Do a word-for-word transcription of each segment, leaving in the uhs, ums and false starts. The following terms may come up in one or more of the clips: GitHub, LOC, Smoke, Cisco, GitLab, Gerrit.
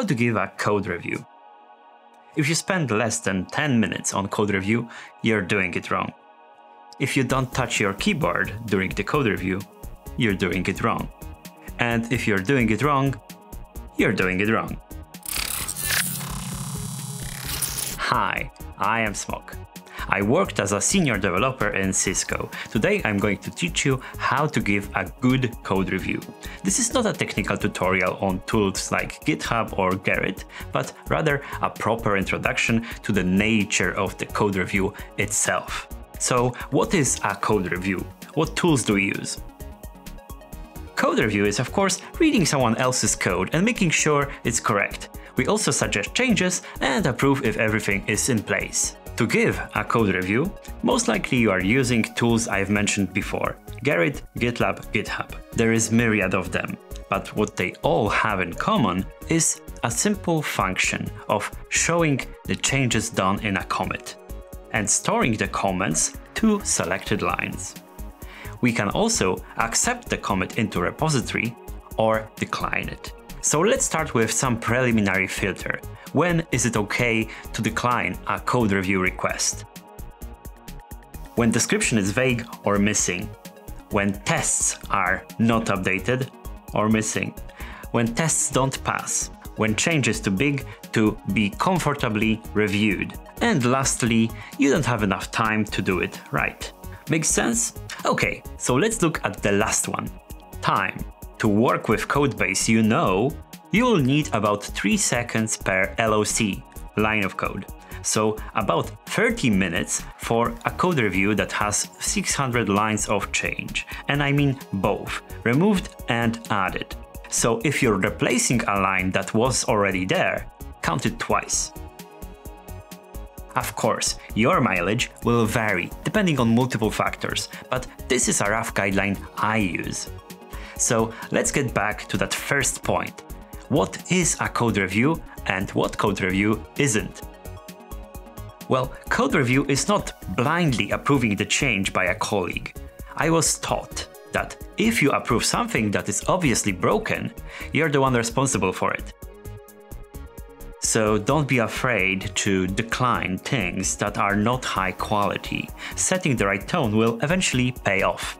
how to give a code review. If you spend less than ten minutes on code review, you're doing it wrong. If you don't touch your keyboard during the code review, you're doing it wrong. And if you're doing it wrong, you're doing it wrong. Hi, I am Smoke. I worked as a senior developer in Cisco. Today I'm going to teach you how to give a good code review. This is not a technical tutorial on tools like GitHub or Gerrit, but rather a proper introduction to the nature of the code review itself. So what is a code review? What tools do we use? Code review is, of course, reading someone else's code and making sure it's correct. We also suggest changes and approve if everything is in place. To give a code review, most likely you are using tools I've mentioned before: Gerrit, GitLab, GitHub. There is myriad of them, but what they all have in common is a simple function of showing the changes done in a commit and storing the comments to selected lines. We can also accept the commit into repository or decline it. So let's start with some preliminary filter. When is it okay to decline a code review request? When description is vague or missing. When tests are not updated or missing. When tests don't pass. When change is too big to be comfortably reviewed. And lastly, you don't have enough time to do it right. Makes sense? Okay, so let's look at the last one, time. To work with codebase you know, you'll need about three seconds per L O C, line of code. So about thirty minutes for a code review that has six hundred lines of change. And I mean both, removed and added. So if you're replacing a line that was already there, count it twice. Of course, your mileage will vary depending on multiple factors, but this is a rough guideline I use. So let's get back to that first point. What is a code review and what code review isn't? Well, code review is not blindly approving the change by a colleague. I was taught that if you approve something that is obviously broken, you're the one responsible for it. So don't be afraid to decline things that are not high quality. Setting the right tone will eventually pay off.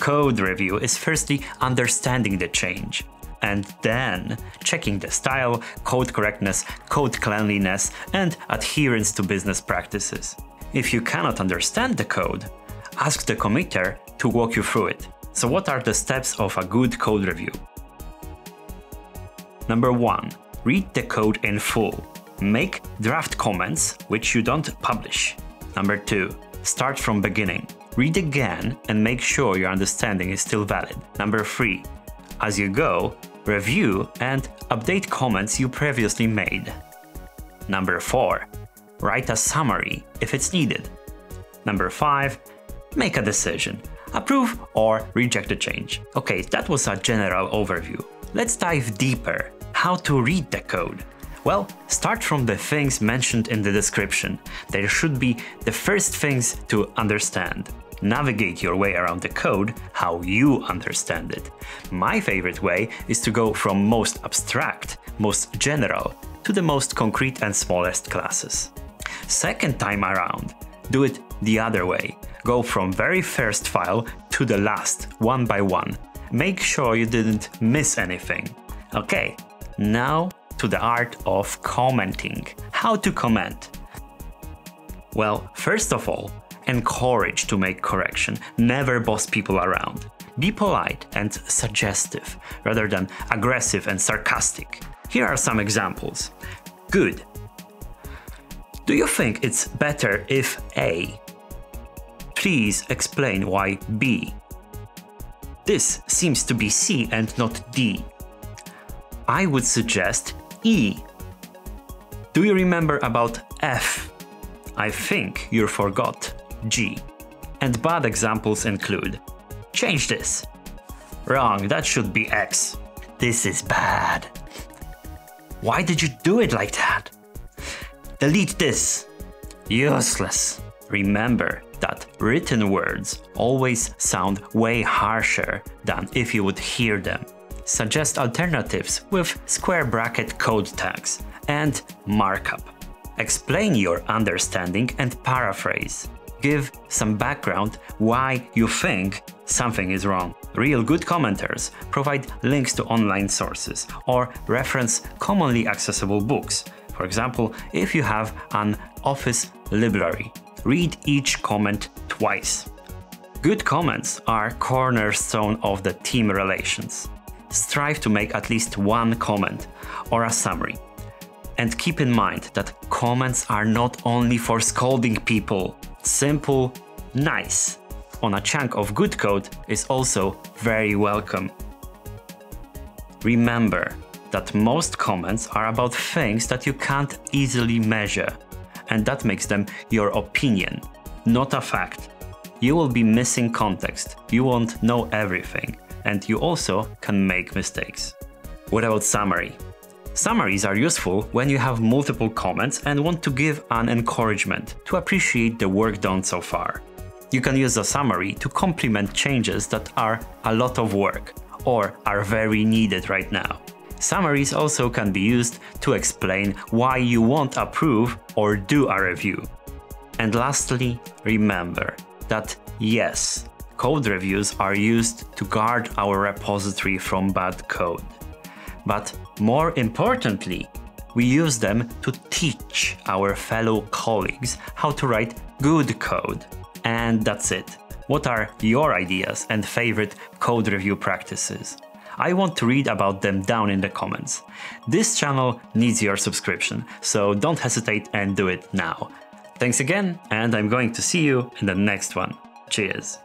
Code review is firstly understanding the change and then checking the style, code correctness, code cleanliness, and adherence to business practices. If you cannot understand the code, ask the committer to walk you through it. So what are the steps of a good code review? Number one, read the code in full. Make draft comments, which you don't publish. Number two, start from beginning. Read again and make sure your understanding is still valid. Number three, as you go, review and update comments you previously made. Number four, write a summary if it's needed. Number five, make a decision, approve or reject the change. Okay, that was a general overview. Let's dive deeper. How to read the code? Well, start from the things mentioned in the description. They should be the first things to understand. Navigate your way around the code how you understand it. My favorite way is to go from most abstract, most general, to the most concrete and smallest classes. Second time around, do it the other way. Go from very first file to the last, one by one. Make sure you didn't miss anything. Okay, now to the art of commenting. How to comment? Well, first of all, encourage to make correction. Never boss people around. Be polite and suggestive, rather than aggressive and sarcastic. Here are some examples. Good. Do you think it's better if A? Please explain why B. This seems to be C and not D. I would suggest E. Do you remember about F? I think you forgot G. And bad examples include change this. Wrong, that should be X. This is bad. Why did you do it like that? Delete this. Useless. Remember that written words always sound way harsher than if you would hear them. Suggest alternatives with square bracket code tags and markup. Explain your understanding and paraphrase. Give some background why you think something is wrong. Real good commenters provide links to online sources or reference commonly accessible books. For example, if you have an office library, read each comment twice. Good comments are cornerstone of the team relations. Strive to make at least one comment or a summary. And keep in mind that comments are not only for scolding people. Simple, nice on a chunk of good code is also very welcome. Remember that most comments are about things that you can't easily measure, and that makes them your opinion, not a fact. You will be missing context, you won't know everything, and you also can make mistakes. What about summary? Summaries are useful when you have multiple comments and want to give an encouragement to appreciate the work done so far. You can use a summary to complement changes that are a lot of work or are very needed right now. Summaries also can be used to explain why you won't approve or do a review. And lastly, remember that yes, code reviews are used to guard our repository from bad code. But more importantly, we use them to teach our fellow colleagues how to write good code. And that's it. What are your ideas and favorite code review practices? I want to read about them down in the comments. This channel needs your subscription, so don't hesitate and do it now. Thanks again, and I'm going to see you in the next one. Cheers.